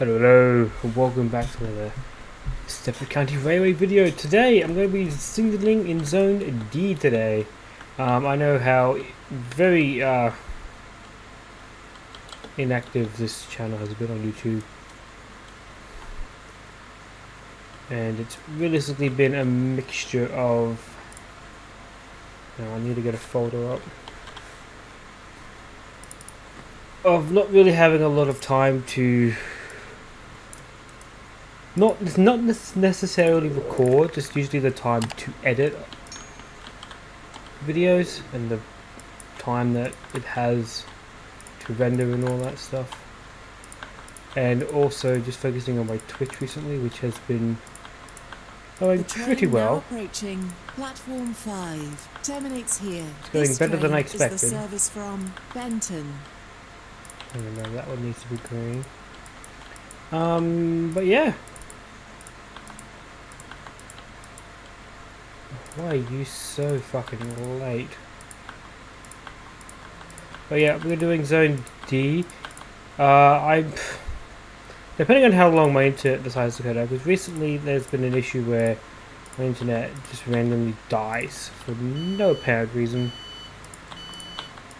Hello and welcome back to another Stepford County Railway video. Today I'm going to be signaling in Zone D today. I know how very inactive this channel has been on YouTube, and it's realistically been a mixture of... Now I need to get a folder up. Of not really having a lot of time to... Not necessarily record, just usually the time to edit videos and the time that it has to render and all that stuff. And also just focusing on my Twitch recently, which has been going pretty well. Approaching platform 5, terminates here. It's going better than I expected. This train is the service from Benton. I don't know, that one needs to be green. But yeah. Why are you so fucking late? But yeah, we're doing Zone D. Depending on how long my internet decides to go down, because recently there's been an issue where my internet just randomly dies for no apparent reason.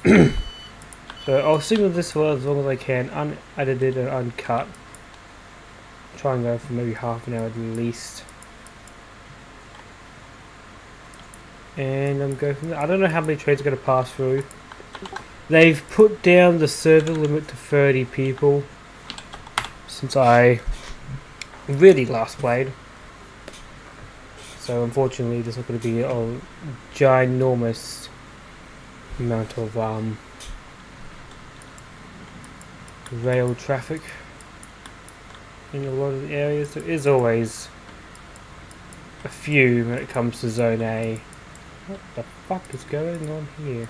So I'll signal this for as long as I can, unedited and uncut. Try and go for maybe half an hour at least. And I'm going from there. I don't know how many trains are going to pass through. They've put down the server limit to 30 people since I really last played. So unfortunately there's not going to be a ginormous amount of rail traffic in a lot of the areas. There is always a few when it comes to Zone A. What the fuck is going on here?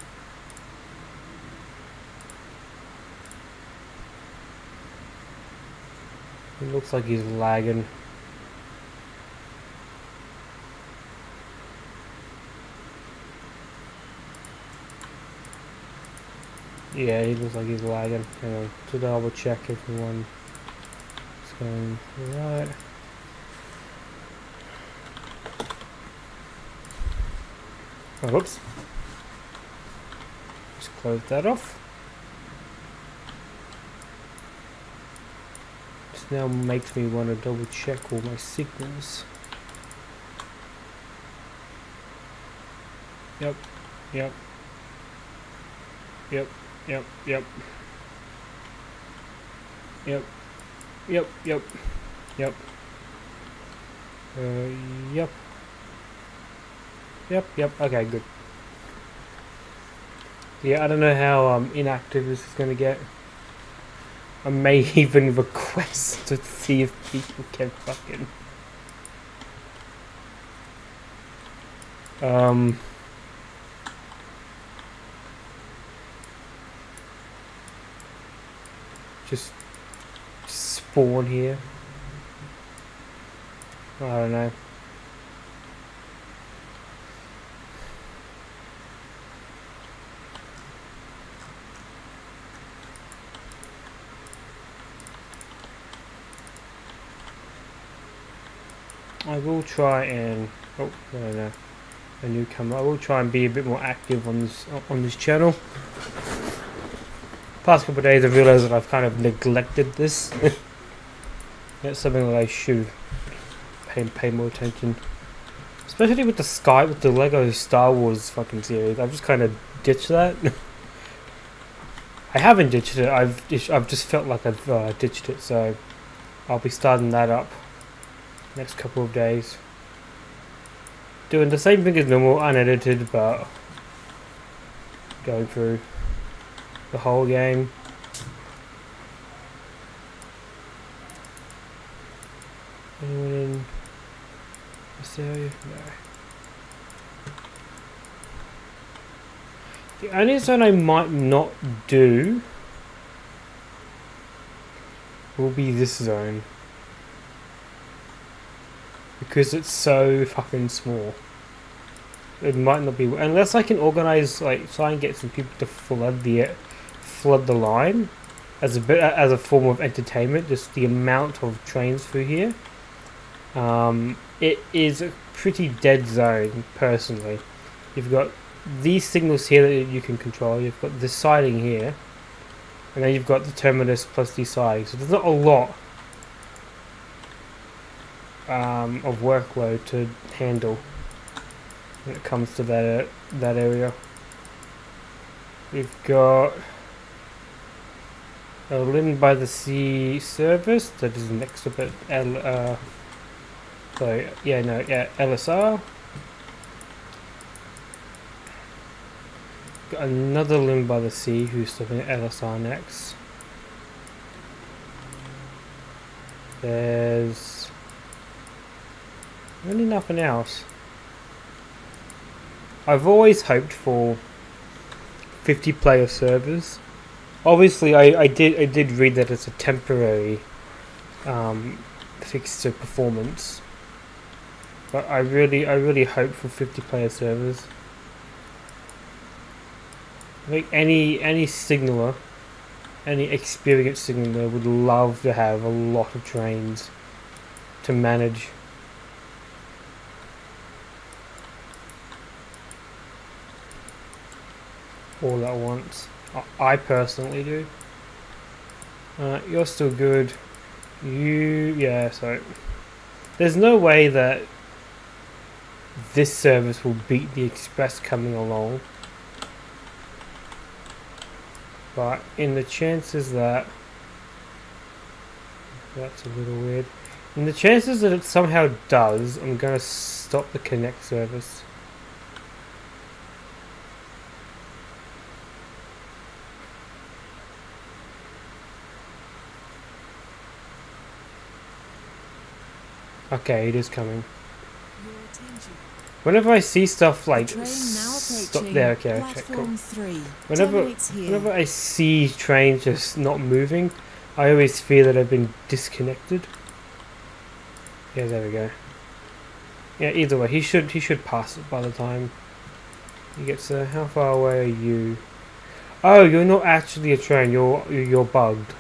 It looks like he's lagging. Yeah, he looks like he's lagging. Hang on, to double check everyone. It's going right. Oh, whoops. Just close that off. This now makes me want to double check all my signals. Yep, yep. Yep, yep, yep. Yep, yep, yep, yep. Yep. Yep, yep, okay, good. Yeah, I don't know how inactive this is going to get. I may even request to see if people can fucking... just spawn here. I don't know. I will try and a new camera. I will try and be a bit more active on this channel. Past couple of days, I've realised that I've kind of neglected this. That's something that I should pay more attention, especially with the Skype with the Lego Star Wars fucking series. I've just kind of ditched that. I haven't ditched it. I've just felt like I've ditched it. So I'll be starting that up next couple of days, doing the same thing as normal, unedited, but going through the whole game. Anyone in this area? No. The only zone I might not do will be this zone, because it's so fucking small. It might not be, unless I can organize, like, try and get some people to flood the line. as a form of entertainment, just the amount of trains through here. It is a pretty dead zone, personally. You've got these signals here that you can control, you've got this siding here, and then you've got the terminus plus these sidings. So there's not a lot of workload to handle when it comes to that area. We've got a Lynn by the Sea service that is next up at LSR. Got another Lynn by the Sea who's stopping at LSR next. There's really nothing else. I've always hoped for 50 player servers. Obviously I did read that it's a temporary fix to performance, but I really hope for 50 player servers. I think any signaller, any experienced signaller would love to have a lot of trains to manage. All at once. I personally do. You're still good. Yeah, so there's no way that this service will beat the express coming along, but in the chances that that's a little weird, in the chances that it somehow does, I'm gonna stop the connect service. Okay, it is coming. Whenever I see stuff like stop there, okay, check, cool. Whenever I see trains just not moving, I always fear that I've been disconnected. Yeah, there we go. Yeah, either way, he should pass it by the time he gets there. How far away are you? Oh, you're not actually a train. You're bugged.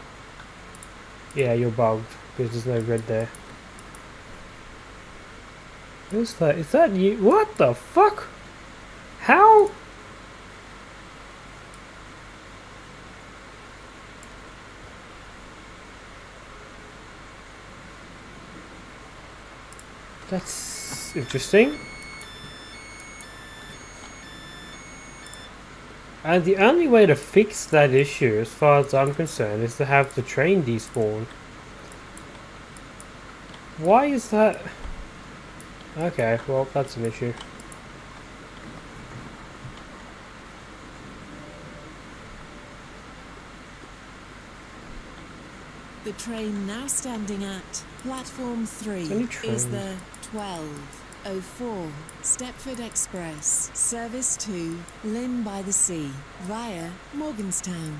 Yeah, you're bugged because there's no red there. Who's that? Is that you? What the fuck? How? That's interesting. And the only way to fix that issue, as far as I'm concerned, is to have the train despawn. Why is that? Okay, well, that's an issue. The train now standing at platform 3 is the 1204 Stepford Express service to Lynn by the Sea via Morganstown.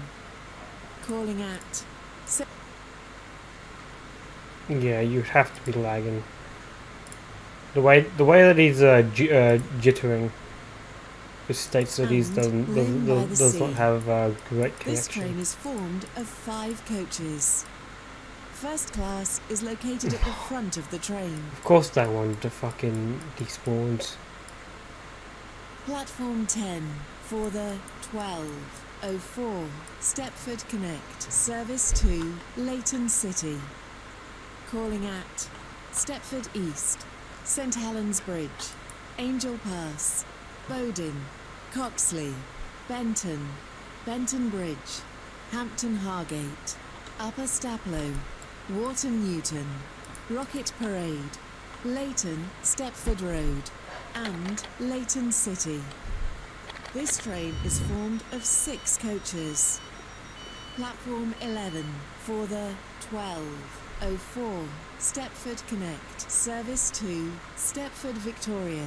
Calling at. Yeah, you'd have to be lagging. The way that he's jittering, just states that he does not have a great connection. This train is formed of 5 coaches. First class is located at the front of the train. Of course, that one to fucking despawns. Platform 10 for the 1204 Stepford Connect service to Leighton City. Calling at Stepford East. St Helens Bridge, Angel Pass, Bowden, Coxley, Benton, Benton Bridge, Hampton Hargate, Upper Staplow, Wharton Newton, Rocket Parade, Leighton, Stepford Road, and Leighton City. This train is formed of 6 coaches. Platform 11 for the 1204. Stepford Connect service to Stepford Victoria.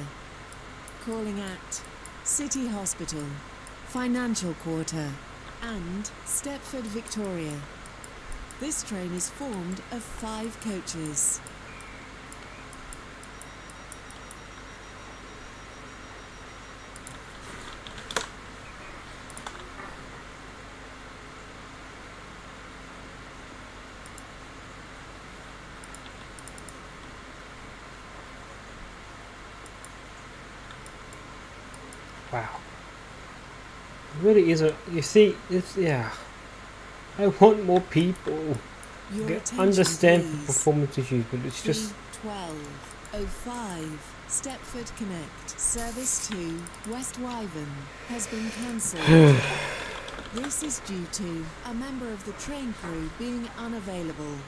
Calling at City Hospital, Financial Quarter, and Stepford Victoria. This train is formed of 5 coaches. Wow. It really is a... You see, it's... Yeah. I want more people. Understand the performance issues, but it's just... 12:05 Stepford Connect service to West Wyvern has been cancelled. This is due to a member of the train crew being unavailable.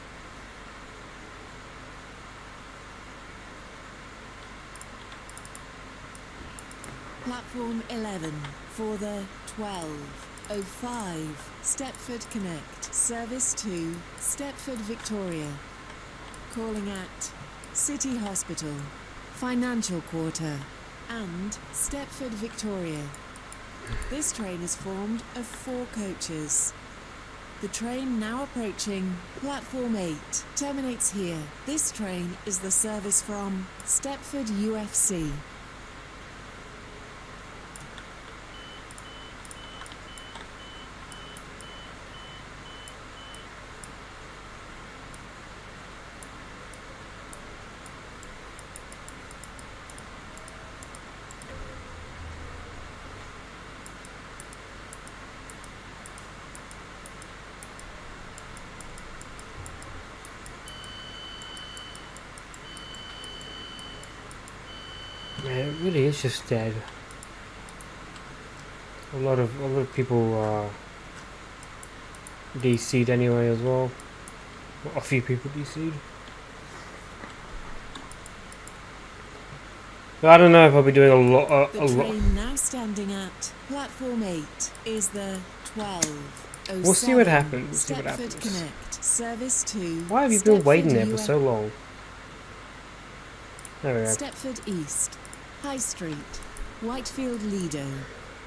Platform 11 for the 12:05 Stepford Connect service to Stepford Victoria. Calling at City Hospital, Financial Quarter, and Stepford Victoria. This train is formed of 4 coaches. The train now approaching Platform 8 terminates here. This train is the service from Stepford UFC. It really is just dead. A lot of people are DC'd anyway as well. A few people DC'd. I don't know if I'll be doing a lot. The train now standing at Platform 8 is the 12:07. We'll see what happens. We'll see what happens. Stepford Connect, service to Why have you been waiting there for so long? There we go. Stepford East, High Street, Whitefield Lido,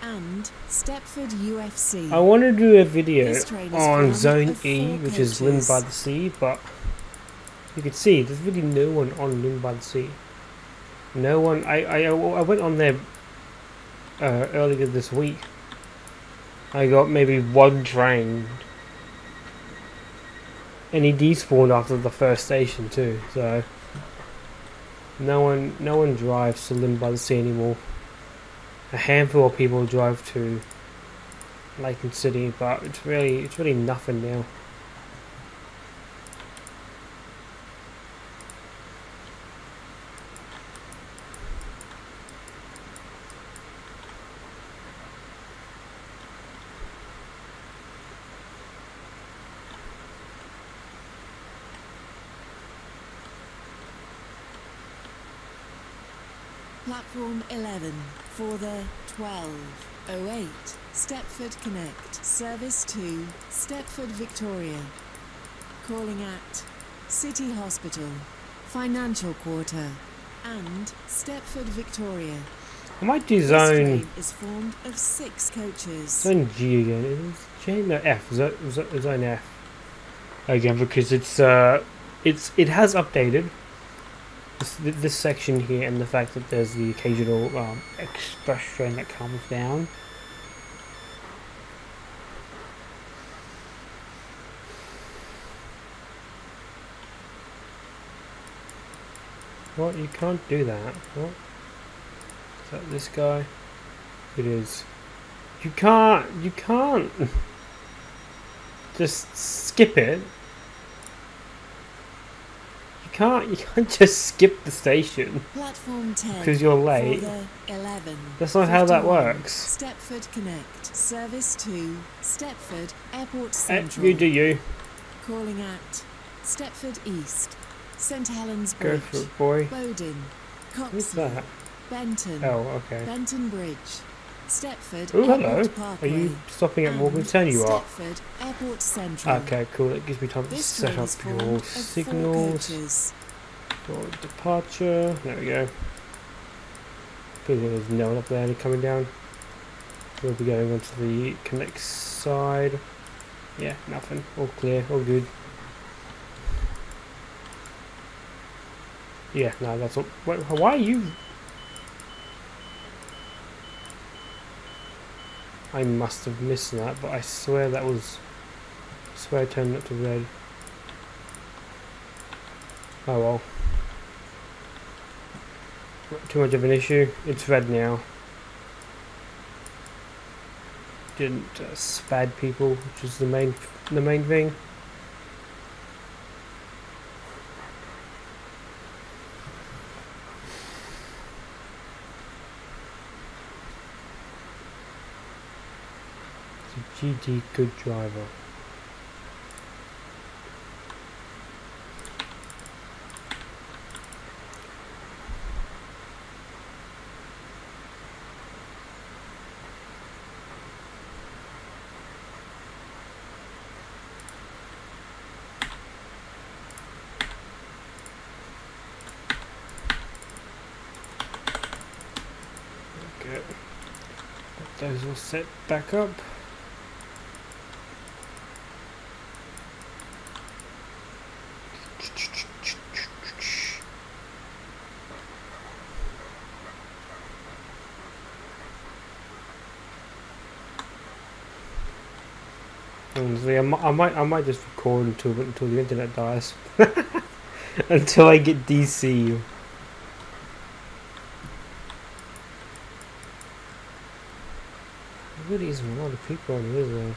and Stepford UFC. I want to do a video on Zone E, which is Lynn by the Sea, but you can see there's really no one on Lynn by the Sea. No one. I went on there earlier this week. I got maybe 1 train, and he despawned after the first station too. So no one drives to Lynn by the Sea anymore. A handful of people drive to Laken City, but it's really nothing now. Platform 11 for the 12:08 Stepford Connect service to Stepford Victoria. Calling at City Hospital, Financial Quarter, and Stepford Victoria. I might do Zone is formed of 6 coaches. Zone G again. Is G? No, F. Zone F again, because it has updated. This section here, and the fact that there's the occasional express train that comes down. Well, you can't do that. What? Is that this guy? It is. You can't just skip it. You can't just skip the station Platform 10 because you're late. That's not how that works. Stepford Connect service to Stepford Airport Central. You do you. Calling at Stepford East, St Helens Bridge, Go for it, boy. Bowden, Coxon, Benton. Oh, okay. Benton Bridge, Stepford. Oh, hello. Parkway, are you stopping at Morgantown? You are. Stepford Airport Central. Okay, cool. It gives me time to set up your signals. For departure. There we go. There's no one up there coming down. We'll be going onto the connect side. Yeah, nothing. All clear. All good. Yeah, no, that's all. Wait, why are you? I must have missed that, but I swear that was... I swear I turned it to red. Oh well. Not too much of an issue. It's red now. didn't spad people, which is the main thing. It's a GD good driver. Those will set back up. Honestly, I might just record until the internet dies, until I get DC. There really isn't a lot of people on here, though.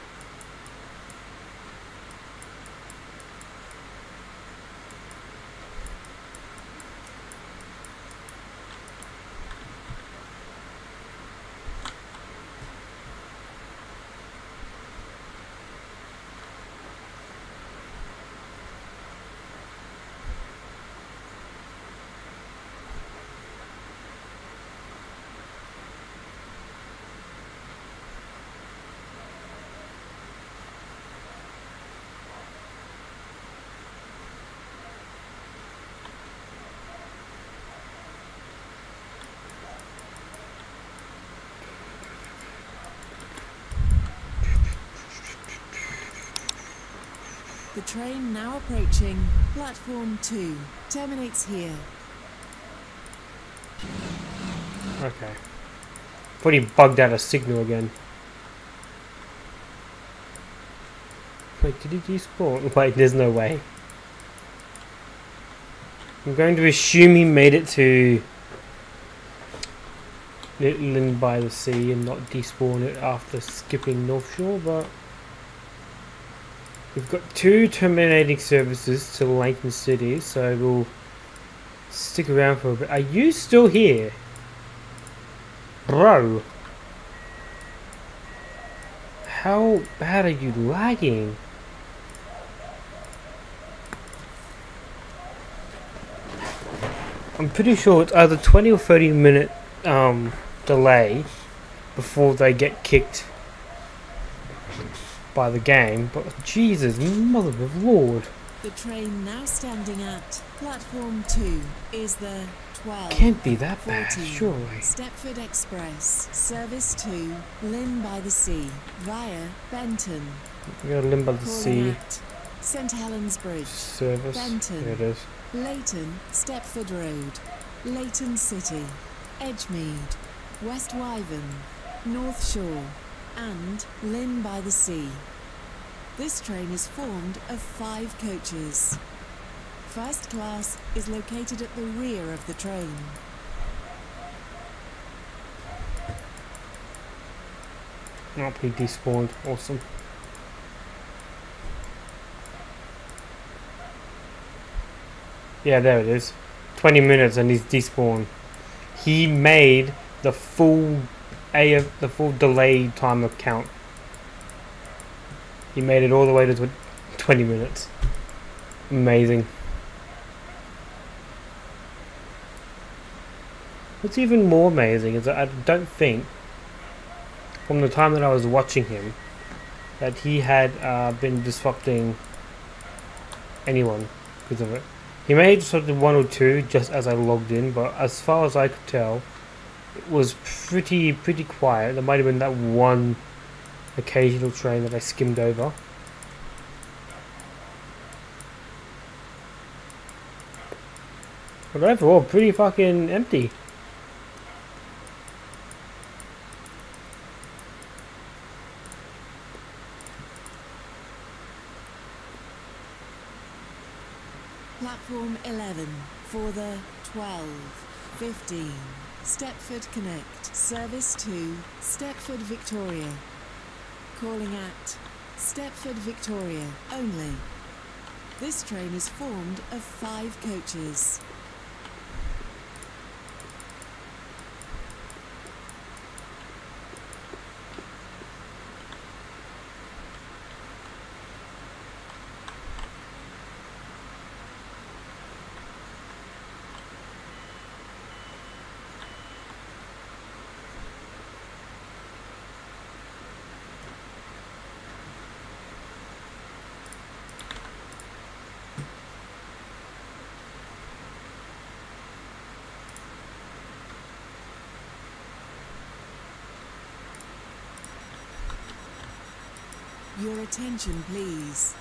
The train now approaching platform 2 terminates here. Okay. Pretty bugged out a signal again. Wait, did it despawn? Wait, there's no way. I'm going to assume he made it to Litland by the Sea and not despawn it after skipping North Shore, but. We've got 2 terminating services to Lincoln City, so we'll stick around for a bit. Are you still here? Bro. How bad are you lagging? I'm pretty sure it's either 20 or 30 minute delay before they get kicked by the game, but Jesus, mother of Lord. The train now standing at platform 2 is the 12. Can't be that bad, surely. Stepford Express, service to Lynn by the Sea via Benton. We got Lynn by the Sea. St Helens Bridge, service. Benton. There it is. Leighton, Stepford Road, Leighton City, Edgemead, West Wyvern, North Shore, and Lynn by the Sea. This train is formed of 5 coaches. First class is located at the rear of the train. Not be despawned, awesome. Yeah, there it is. 20 minutes and he's despawned. He made the full delay time of count. He made it all the way to 20 minutes. Amazing. What's even more amazing is that I don't think, from the time that I was watching him, that he had been disrupting anyone because of it. He may have disrupted 1 or 2 just as I logged in, but as far as I could tell, it was pretty quiet. There might have been that one occasional train that I skimmed over. But overall, pretty fucking empty. Platform 11 for the 12:15. Stepford Connect, service to Stepford Victoria. calling at Stepford, Victoria only. This train is formed of 5 coaches. Your attention, please.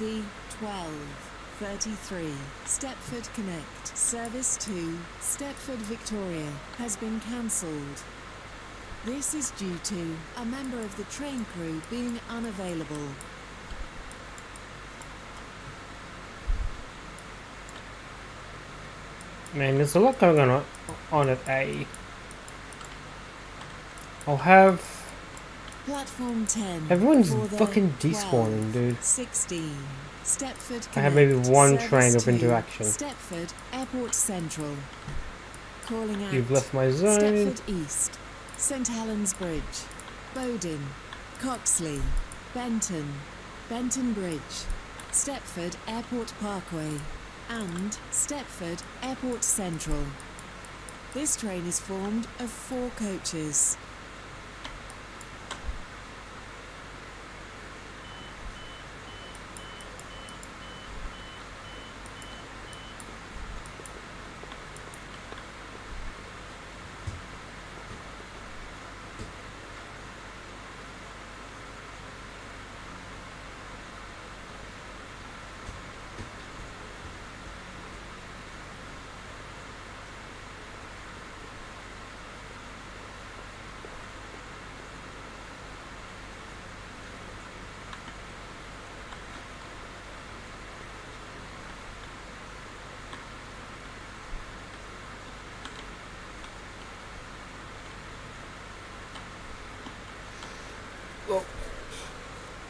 The 12:33 Stepford Connect service to Stepford, Victoria has been cancelled. This is due to a member of the train crew being unavailable. Man, there's a lot going on at A. I'll have... Platform 10. Everyone's fucking despawning, dude. 16. Stepford Connect, I have maybe one train of interaction. Stepford Airport Central. Calling out. You've left my zone. Stepford East, St Helens Bridge, Bowden, Coxley, Benton, Benton Bridge, Stepford Airport Parkway, and Stepford Airport Central. This train is formed of 4 coaches.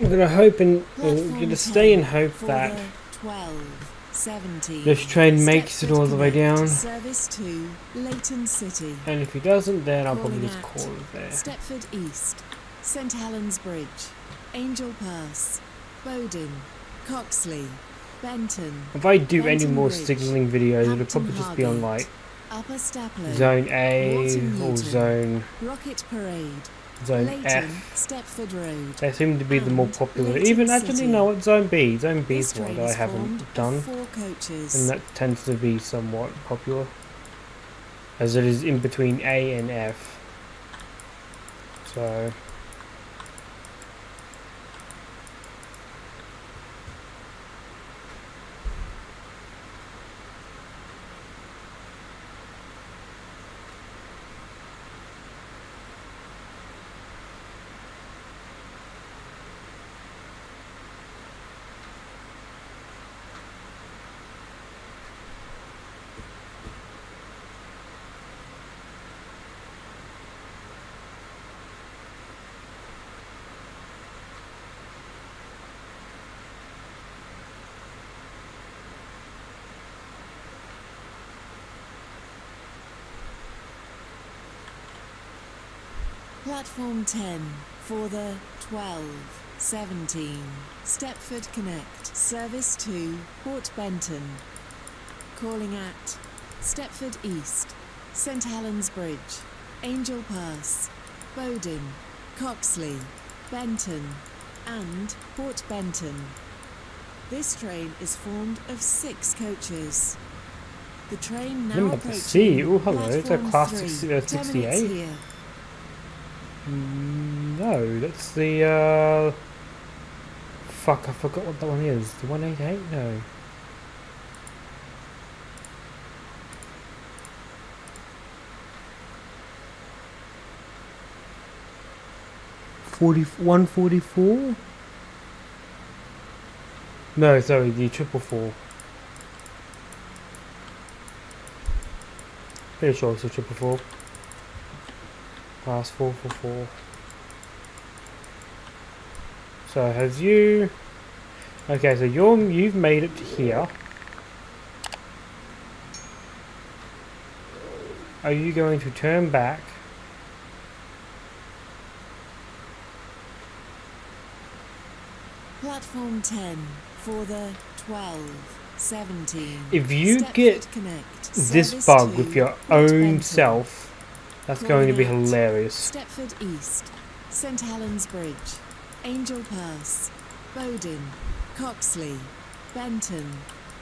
I'm gonna hope and gonna stay and hope that 12:17 this train makes it all the way down. Service to Leighton City. And if he doesn't, then I'll probably just call it there. Stepford East, St Helens Bridge, Angel Pass, Bowden, Coxley, Benton. If I do any more signalling videos, it'll probably just be on like Zone A or Zone Rocket Parade. Zone Leighton, F. Stepford Road, they seem to be the more popular. Leighton Even actually, City. No, it's Zone B. Zone B is the one that I haven't done, and that tends to be somewhat popular, as it is in between A and F. So. Platform 10 for the 12:17 Stepford Connect service to Port Benton. Calling at Stepford East, St Helens Bridge, Angel Pass, Bowden, Coxley, Benton, and Port Benton. This train is formed of 6 coaches. The train now approaches. Oh, hello! It's a class 68. No, that's the, fuck, I forgot what that one is. The 188? No. One 44? No, sorry, the 444. Pretty sure it's the 444. Class 444. So have you... Okay, so you've made it to here. Are you going to turn back? Platform 10 for the 12:17. If you get this bug with your own self, that's going to be hilarious. Stepford East, St Helens Bridge, Angel Pass, Bowden, Coxley, Benton,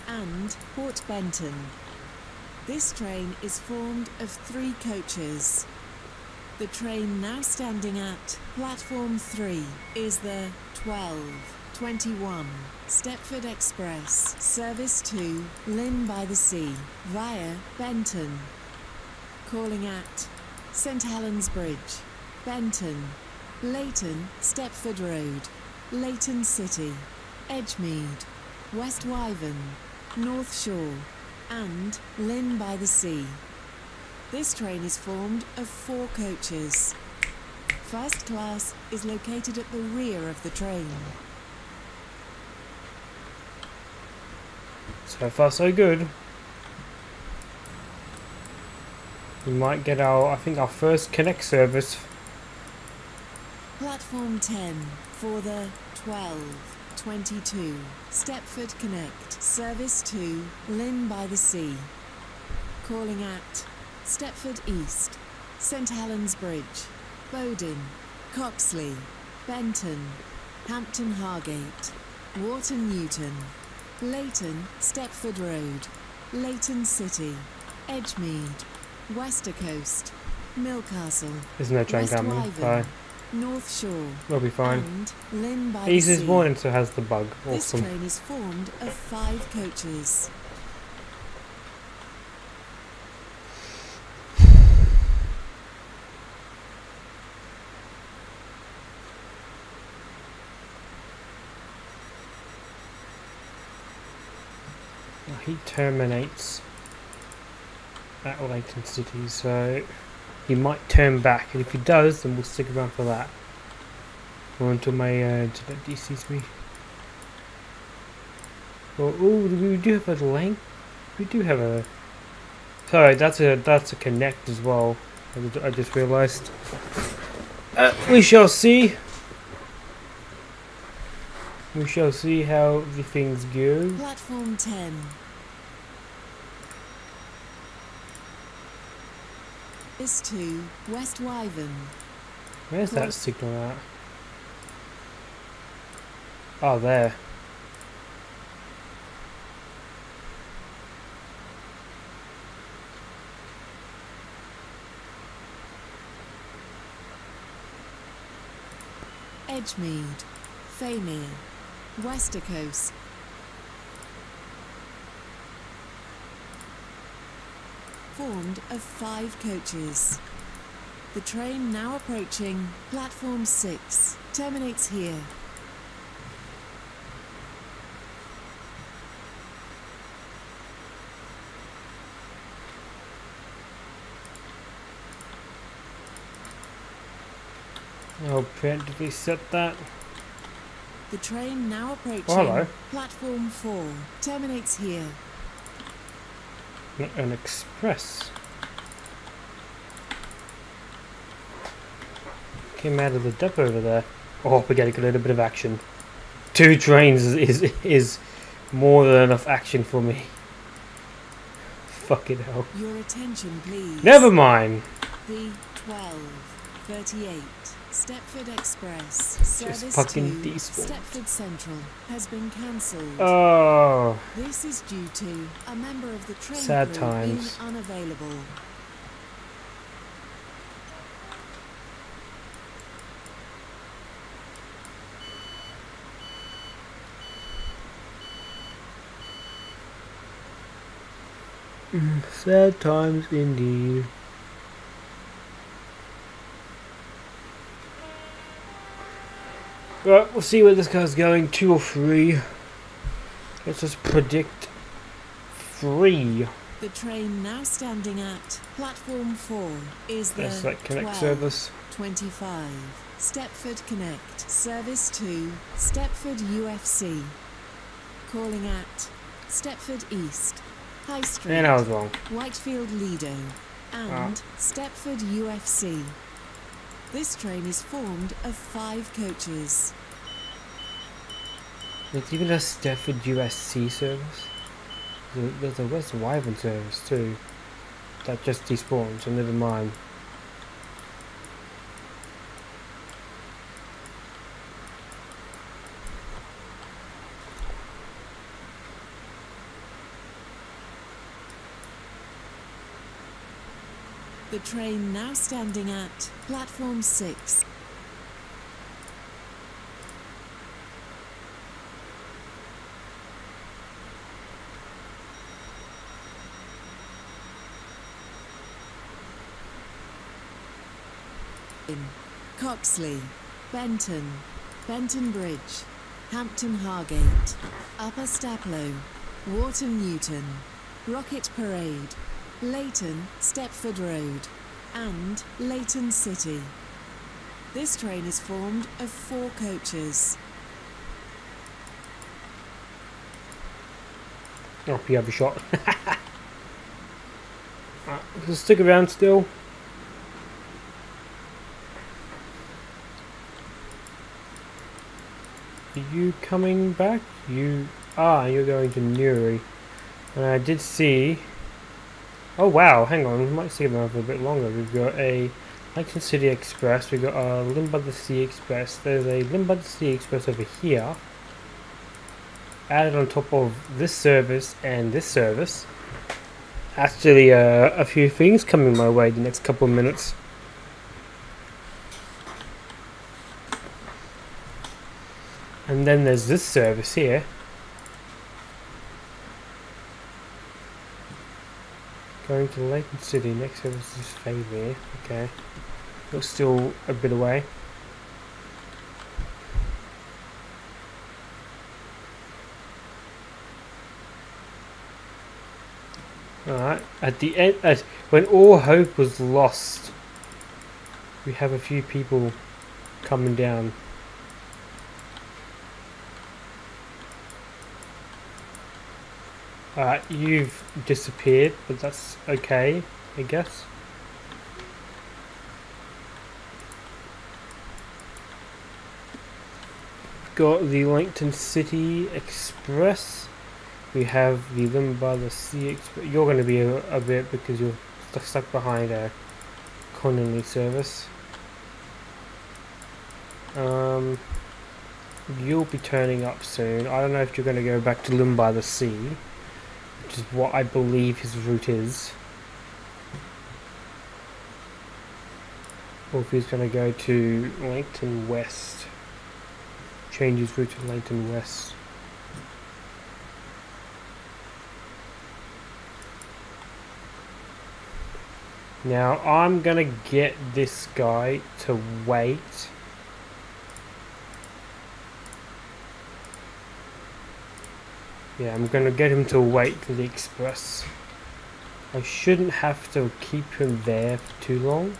and Port Benton. This train is formed of 3 coaches. The train now standing at Platform 3 is the 12:21 Stepford Express service to Lynn by the Sea via Benton. Calling at St Helens Bridge, Benton, Leighton, Stepford Road, Leighton City, Edgemead, West Wyvern, North Shore, and Lynn by the Sea. This train is formed of 4 coaches. First class is located at the rear of the train. So far so good. We might get our first Connect service. Platform 10 for the 12:22 Stepford Connect service to Lynn by the Sea. Calling at Stepford East, St Helens Bridge, Bowden, Coxley, Benton, Hampton Hargate, Wharton Newton, Leighton, Stepford Road, Leighton City, Edgemead, Westercoast, Milcastle, there's no train coming, so North Shore, we'll be fine. And East is born, so has the bug. Awesome. This train is formed of 5 coaches. He terminates at Leighton City, so he might turn back, and if he does, then we'll stick around for that, or until my internet sees me. Well, ooh, we do have a lane. We do have a. Sorry, that's a Connect as well. I just realised. We shall see. We shall see how the things go. Platform 10. This to West Wyvern. Where's that signal at? Oh, there. Edgemead, Faymere, Westercoast. Formed of 5 coaches. The train now approaching Platform 6 terminates here. I'll preemptively set that. The train now approaching Platform 4 terminates here. An express came out of the depot over there. Oh, we got a little bit of action. 2 trains is more than enough action for me. Fucking hell. Your attention, please. Never mind. The 12:38 Stepford Express service to Stepford Central has been cancelled. Oh. This is due to a member of the train crew being unavailable. Sad times indeed. Right, we'll see where this car's going. 2 or 3. Let's just predict 3. The train now standing at Platform 4 is the Connect service 25 Stepford Connect. Service to Stepford UFC. Calling at Stepford East, High Street, and I was wrong. Whitefield Lido, and Stepford UFC. This train is formed of 5 coaches. There's even a Stepford USC service. There's a West Wyvern service too. That just despawned, so never mind. The train now standing at platform 6. In Coxley, Benton, Benton Bridge, Hampton Hargate, Upper Staplow, Wharton Newton, Rocket Parade, Leighton, Stepford Road, and Leighton City. This train is formed of 4 coaches. Oh, you have a shot. Right, stick around still. Are you coming back? You are. You're going to Newry. And I did see... Oh wow, hang on, we might see them over a bit longer. We've got a Leighton City Express, we've got a Lynn by the Sea Express, there's a Lynn by the Sea Express over here. Added on top of this service and this service. Actually, a few things coming my way the next couple of minutes. And then there's this service here. Going to Leighton City, next service is Favier, okay. Looks still a bit away. Alright, at the end, when all hope was lost, we have a few people coming down. You've disappeared, but that's okay, I guess. Got the Leighton City Express. We have the Lynn by the Sea Express. You're going to be a bit because you're stuck behind a Connolly service. You'll be turning up soon. I don't know if you're going to go back to Lynn by the Sea. Which is what I believe his route is. Or if he's going to go to Leighton West. Change his route to Leighton West. Now I'm going to get this guy to wait. Yeah, I'm going to get him to wait for the express. I shouldn't have to keep him there for too long.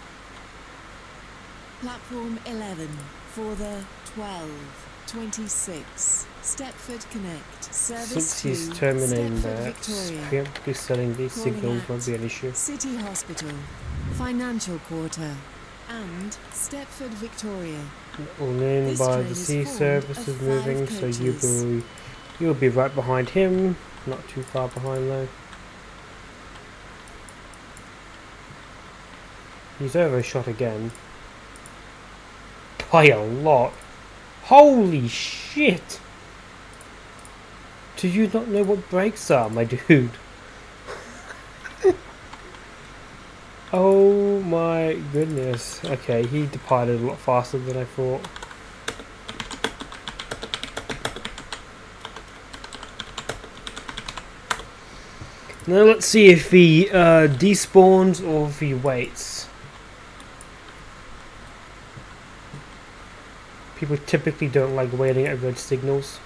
Platform 11 for the 12:26 Stepford Connect service. Since he's terminating that, preemptively selling these signals won't be an issue. City Hospital, Financial Quarter, and Stepford Victoria. Lynn by the Sea service is moving, so you will. You'll be right behind him, not too far behind though. He's overshot again. By a lot. Holy shit! Do you not know what brakes are, my dude? Oh my goodness. Okay, he departed a lot faster than I thought. Now let's see if he despawns or if he waits. People typically don't like waiting at red signals.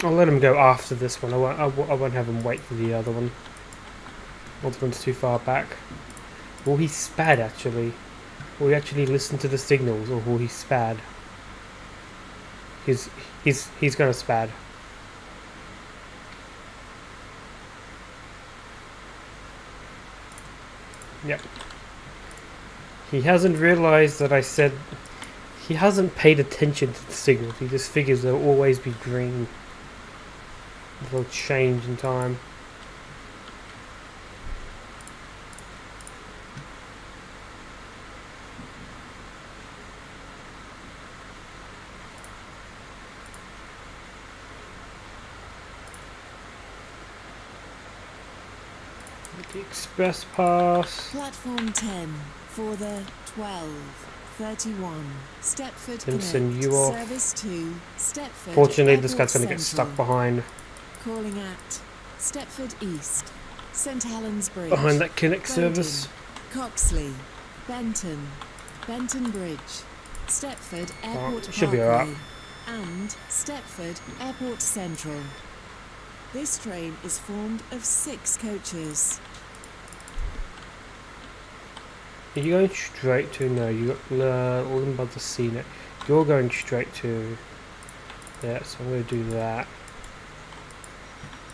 I'll let him go after this one. I won't have him wait for the other one. Other one's too far back. Or he spat, actually. Or he actually listened to the signals, or he spat. He's gonna spat. Yep. He hasn't realized that I said... He hasn't paid attention to the signals. He just figures they'll always be green. They'll change in time. Express pass. Platform 10 for the 12:31. Stepford Connect. You off. Service to Stepford. Fortunately, this guy's going to get stuck behind. Calling at Stepford East, St Helens Bridge. Behind that Connect service. Coxley, Benton, Benton Bridge, Stepford Airport Parkway, right, and Stepford Airport Central. This train is formed of 6 coaches. Are you going straight to? No, you got all them about the sea now. You're going straight to. Yeah, so I'm going to do that.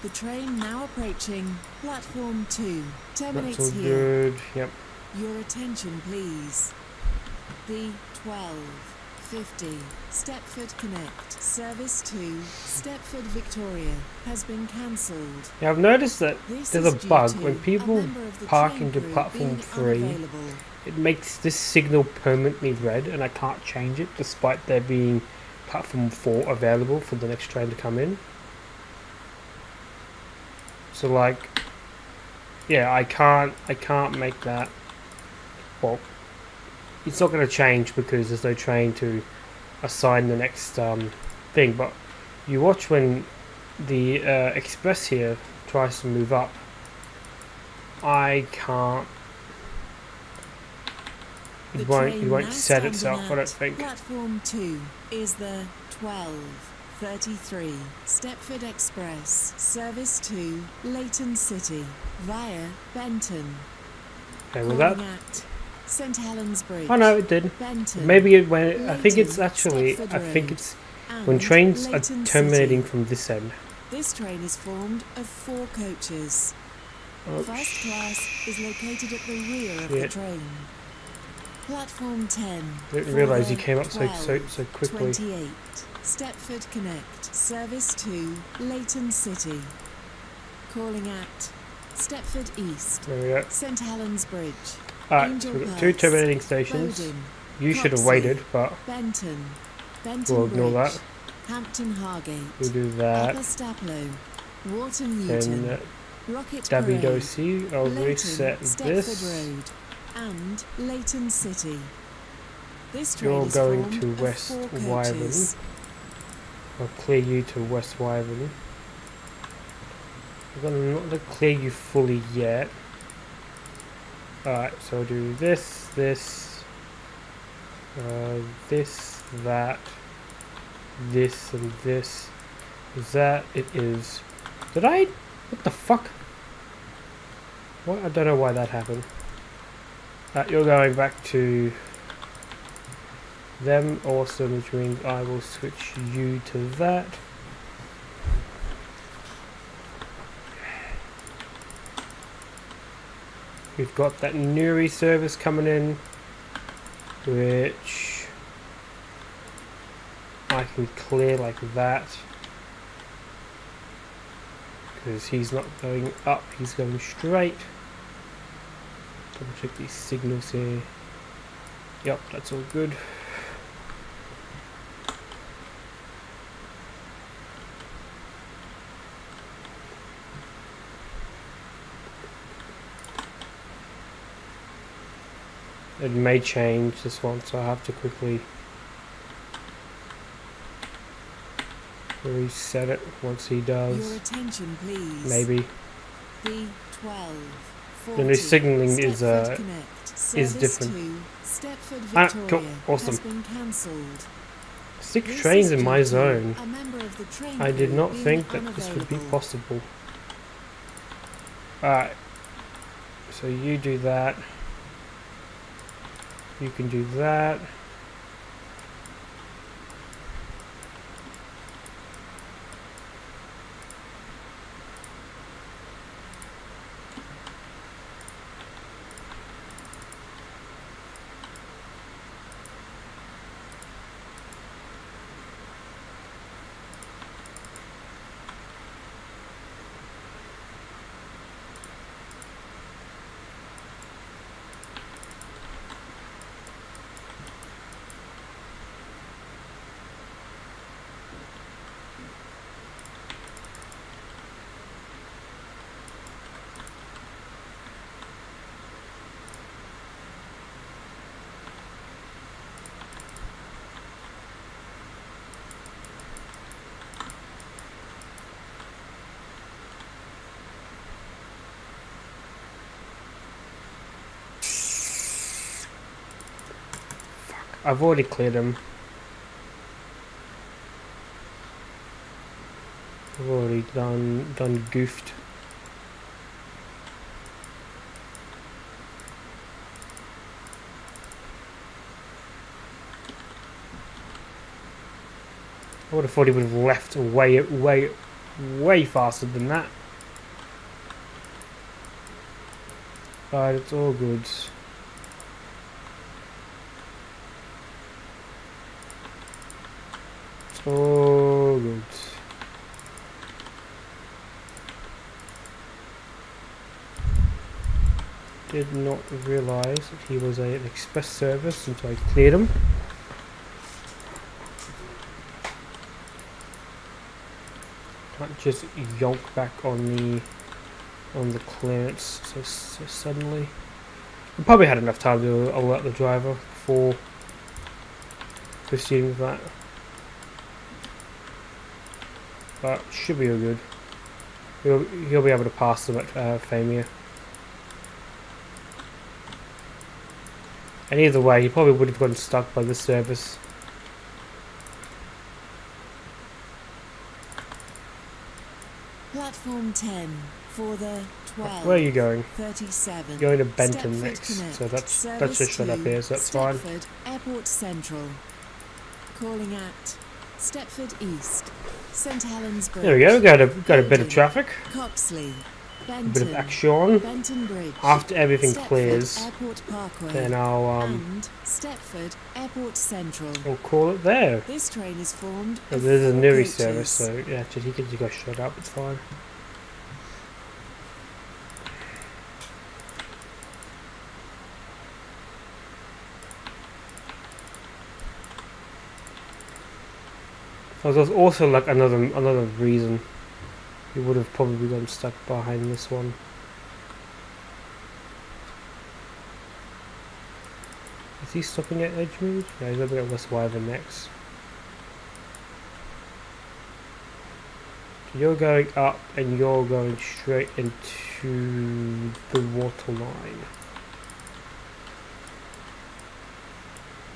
The train now approaching platform 2. Terminates that's all here. Good. Yep. Your attention, please. The 12:50 Stepford Connect service to Stepford Victoria has been cancelled. Now I've noticed that this there's a bug when people park into platform 3. It makes this signal permanently red, and I can't change it despite there being platform 4 available for the next train to come in. So like, yeah, I can't make that. Well, it's not going to change because there's no train to assign the next thing. But you watch when the express here tries to move up. I can't. It won't set itself. I don't think. Platform 2 is the 12:33 Stepford Express service to Leighton City via Benton. Okay, with that. St Helens Bridge. Oh no, it did. Benton, maybe it went. Leighton, I think it's actually. Stepford I think it's when trains Leighton are terminating City. From this end. This train is formed of 4 coaches. Oh, first class is located at the rear of the train. Platform 10. I didn't realise you came up 12, so quickly. 28. Stepford Connect service to Leighton City. Calling at Stepford East. There we go. St Helens Bridge. Alright, so we've got 2 terminating stations. Bowden, you should have waited, but Benton, we'll ignore Bridge, that. Hampton Hargate, we'll do that. Wharton, Newton, then Davidosi, I'll Leighton, reset Stepford this. Road, and Leighton City. This train you're going to West Wyvern. I'll clear you to West Wyvern. I'm going to not clear you fully yet. Alright, so I'll do this, that, this, and this. That it is. Did I? What the fuck? What? I don't know why that happened. You're going back to them, awesome, which means I will switch you to that. We've got that Newry service coming in, which I can clear like that, because he's not going up, he's going straight. Double check these signals here. Yep, that's all good. It may change this one, so I have to quickly reset it once he does. Your attention, please. Maybe. The new signalling is different. Ah, cool. Awesome. 6 trains in my zone. I did not think that this would be possible. Alright. So you do that. You can do that. I've already cleared them. I've already done goofed. I would have thought he would have left way faster than that. But it's all good. Oh, good. Did not realise that he was an express service until I cleared him. Can't just yonk back on the clearance so suddenly. We probably had enough time to alert the driver before proceeding with that. But should be all good. He'll be able to pass them at Famia. And either way, he probably would have gotten stuck by this service. Platform 10 for the 12. Where are you going? 37. Going to Benton Stepford next. Connect. So that's just shut up here. So that's Stepford, fine. Airport Central. Calling at Stepford East. St. Helens Bridge. There we go. Got a bit of traffic, Coxley, Benton, a bit of action. Benton Bridge. After everything Stepford clears, Parkway, then I'll Stepford Airport Central. We'll call it there. This train is formed. So this is a Newry service, so yeah, just you can just go shut up. It's fine. So there's also like another reason you would have probably gotten stuck behind this one. Is he stopping at Edgemead? No, he's looking at West Wyvern next. You're going up and you're going straight into the water line.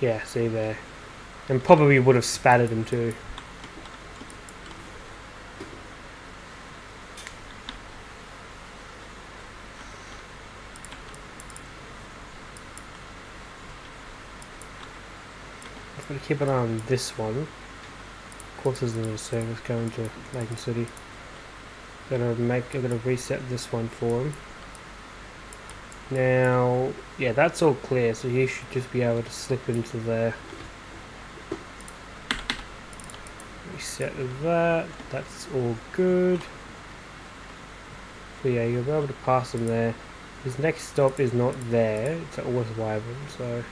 Yeah, see there. And probably would have spatted him too. I've got to keep an eye on this one. Of course, there's another service going to Lincoln City. I'm gonna reset this one for him. Now, yeah, that's all clear. So he should just be able to slip into there. Reset that. That's all good. But yeah, you'll be able to pass him there. His next stop is not there. It's at West Wyvern, so.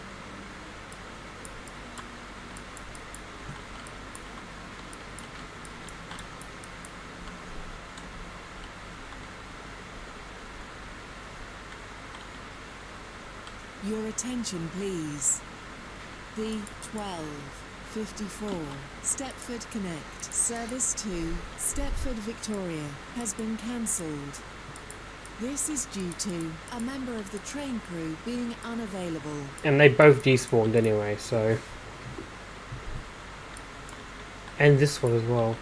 Your attention, please. The 12:54 Stepford Connect service to Stepford Victoria has been cancelled. This is due to a member of the train crew being unavailable. And they both despawned anyway, so. And this one as well.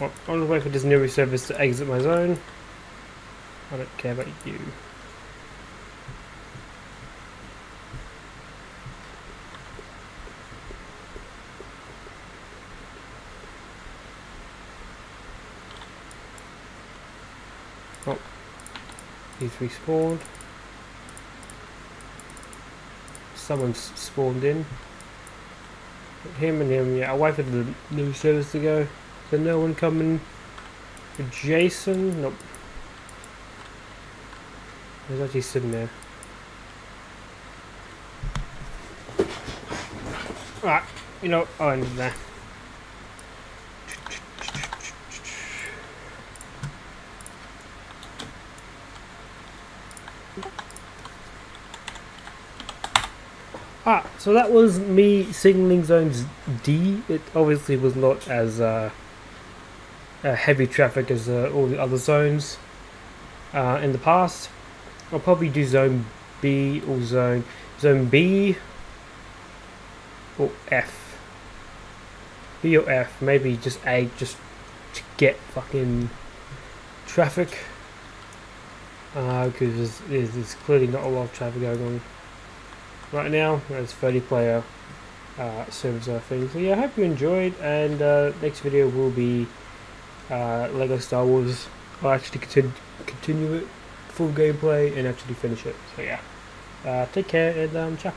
Well, I'm gonna wait for this Newry service to exit my zone. I don't care about you. Oh, he's respawned. Someone's spawned in. Him and him, yeah. I waited for the new servers to go. So no one coming. Jason? Nope. He's actually sitting there. Alright, you know, I'll end it there. Ah, so that was me signaling zones D. It obviously was not as heavy traffic as all the other zones in the past. I'll probably do zone B or zone B or F. B or F, maybe just A, just to get fucking traffic. Because there's clearly not a lot of traffic going on right now. There's 30 player servers, I think. So yeah, I hope you enjoyed, and next video will be Lego Star Wars. I'll actually continue it, full gameplay, and actually finish it. So yeah, take care and ciao.